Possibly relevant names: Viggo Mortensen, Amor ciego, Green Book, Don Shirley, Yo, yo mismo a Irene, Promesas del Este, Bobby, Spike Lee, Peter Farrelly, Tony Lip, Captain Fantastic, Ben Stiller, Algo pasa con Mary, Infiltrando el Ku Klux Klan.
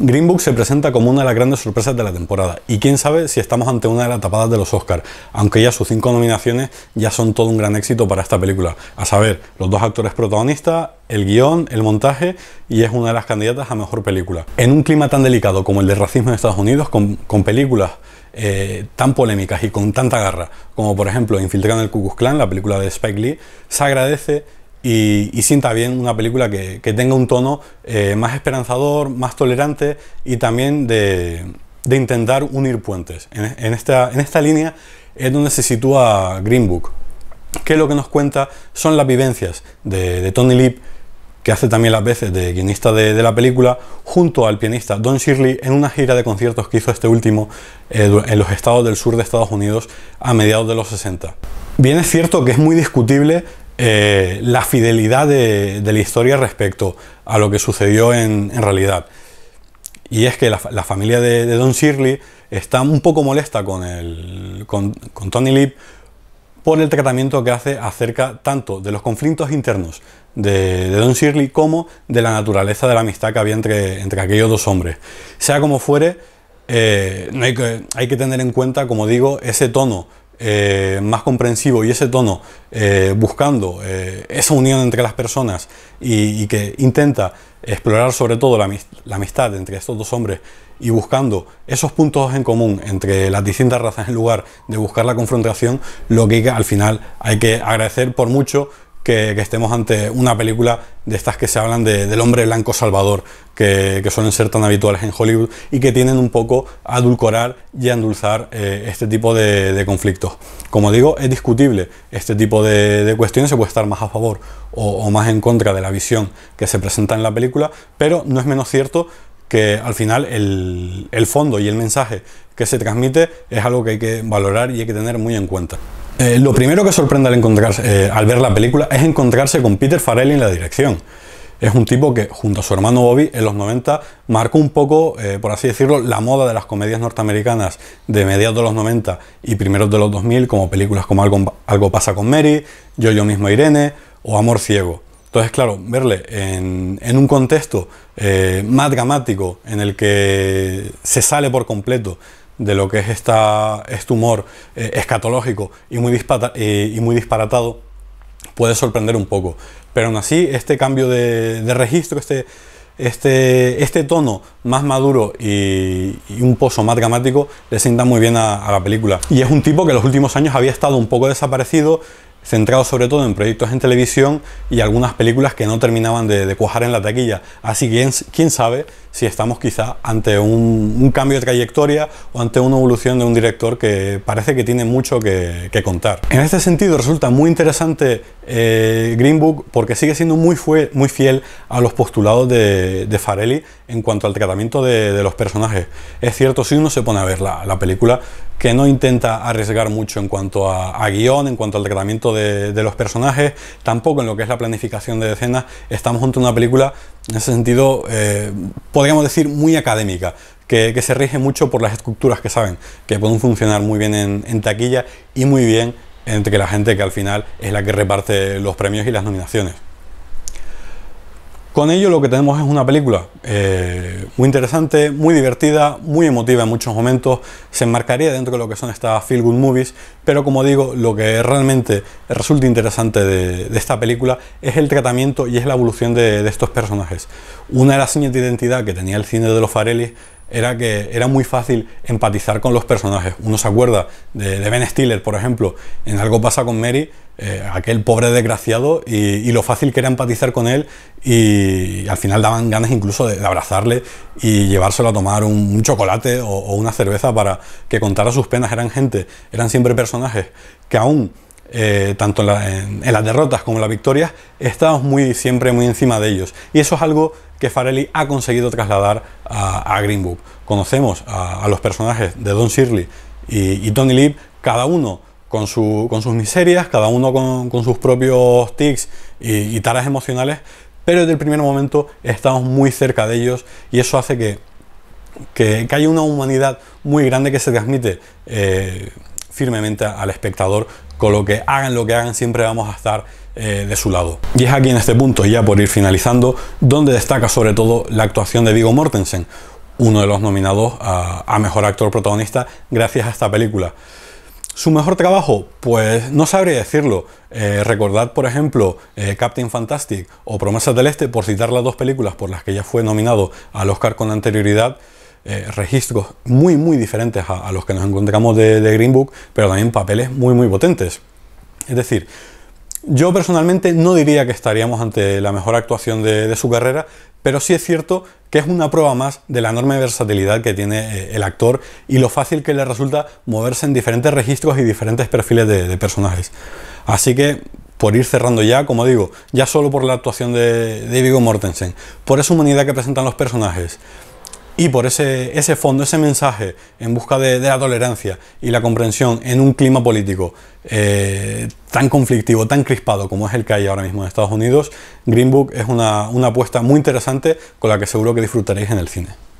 Green Book se presenta como una de las grandes sorpresas de la temporada, y quién sabe si estamos ante una de las tapadas de los Oscars, aunque ya sus 5 nominaciones ya son todo un gran éxito para esta película, a saber, los 2 actores protagonistas, el guión, el montaje, y es una de las candidatas a mejor película. En un clima tan delicado como el del racismo en Estados Unidos, con películas tan polémicas y con tanta garra, como por ejemplo Infiltrando el Ku Klux Klan, la película de Spike Lee, se agradece y sienta bien una película que tenga un tono más esperanzador, más tolerante y también de intentar unir puentes. En esta línea es donde se sitúa Green Book, que lo que nos cuenta son las vivencias de Tony Lip, que hace también las veces de guionista de la película, junto al pianista Don Shirley en una gira de conciertos que hizo este último en los estados del sur de Estados Unidos a mediados de los 60. Bien es cierto que es muy discutible la fidelidad de la historia respecto a lo que sucedió en realidad, y es que la familia de Don Shirley está un poco molesta con Tony Lip por el tratamiento que hace acerca tanto de los conflictos internos de Don Shirley como de la naturaleza de la amistad que había entre aquellos dos hombres. Sea como fuere, hay que tener en cuenta, como digo, ese tono más comprensivo y ese tono buscando esa unión entre las personas y que intenta explorar sobre todo la amistad entre estos dos hombres y buscando esos puntos en común entre las distintas razas en lugar de buscar la confrontación, lo que al final hay que agradecer por mucho que estemos ante una película de estas que se hablan del hombre blanco salvador, que suelen ser tan habituales en Hollywood y que tienen un poco a adulcorar y a endulzar este tipo de conflictos. Como digo, es discutible este tipo de cuestiones, se puede estar más a favor o más en contra de la visión que se presenta en la película, pero no es menos cierto que al final el fondo y el mensaje que se transmite es algo que hay que valorar y hay que tener muy en cuenta. Lo primero que sorprende al ver la película es encontrarse con Peter Farrelly en la dirección. Es un tipo que, junto a su hermano Bobby, en los 90 marcó un poco, por así decirlo, la moda de las comedias norteamericanas de mediados de los 90 y primeros de los 2000, como películas como Algo pasa con Mary, Yo mismo a Irene o Amor ciego. Entonces, claro, verle en un contexto más dramático en el que se sale por completo de lo que es este humor escatológico y muy disparatado puede sorprender un poco, pero aún así este cambio de registro, este tono más maduro y un pozo más dramático le sienta muy bien a la película, y es un tipo que en los últimos años había estado un poco desaparecido, centrado sobre todo en proyectos en televisión y algunas películas que no terminaban de cuajar en la taquilla. Así que quién sabe si estamos quizá ante un cambio de trayectoria o ante una evolución de un director que parece que tiene mucho que contar. En este sentido resulta muy interesante Green Book, porque sigue siendo muy fiel a los postulados de Farrelly en cuanto al tratamiento de los personajes. Es cierto, si uno se pone a ver la película, que no intenta arriesgar mucho en cuanto a guión, en cuanto al tratamiento de los personajes, tampoco en lo que es la planificación de escenas. Estamos ante una película, en ese sentido, podríamos decir muy académica, que se rige mucho por las estructuras que saben que pueden funcionar muy bien en taquilla y muy bien entre la gente que al final es la que reparte los premios y las nominaciones. Con ello lo que tenemos es una película muy interesante, muy divertida, muy emotiva en muchos momentos, se enmarcaría dentro de lo que son estas feel good movies, pero como digo, lo que realmente resulta interesante de esta película es el tratamiento y es la evolución de estos personajes. Una de las señas de identidad que tenía el cine de los Farrelly era que era muy fácil empatizar con los personajes. Uno se acuerda de Ben Stiller, por ejemplo, en Algo pasa con Mary, aquel pobre desgraciado, y lo fácil que era empatizar con él, y al final daban ganas incluso de abrazarle y llevárselo a tomar un chocolate o una cerveza para que contara sus penas. Eran siempre personajes que aún, tanto en las derrotas como en las victorias, estamos siempre muy encima de ellos, y eso es algo que Farrelly ha conseguido trasladar a Green Book. Conocemos a los personajes de Don Shirley y Tony Lip, cada uno con sus miserias, cada uno con sus propios tics y taras emocionales, pero desde el primer momento estamos muy cerca de ellos, y eso hace que haya una humanidad muy grande que se transmite firmemente al espectador, con lo que hagan siempre vamos a estar de su lado. Y es aquí en este punto, ya por ir finalizando, donde destaca sobre todo la actuación de Viggo Mortensen, uno de los nominados a mejor actor protagonista gracias a esta película. ¿Su mejor trabajo? Pues no sabría decirlo. Recordad, por ejemplo, Captain Fantastic o Promesas del Este, por citar las dos películas por las que ya fue nominado al Oscar con anterioridad. Registros muy diferentes a los que nos encontramos de Green Book, pero también papeles muy potentes. Es decir, yo personalmente no diría que estaríamos ante la mejor actuación de su carrera, pero sí es cierto que es una prueba más de la enorme versatilidad que tiene el actor y lo fácil que le resulta moverse en diferentes registros y diferentes perfiles de personajes. Así que, por ir cerrando ya, como digo, ya solo por la actuación de Viggo Mortensen, por esa humanidad que presentan los personajes y por ese fondo, ese mensaje en busca de la tolerancia y la comprensión en un clima político tan conflictivo, tan crispado como es el que hay ahora mismo en Estados Unidos, Green Book es una apuesta muy interesante con la que seguro que disfrutaréis en el cine.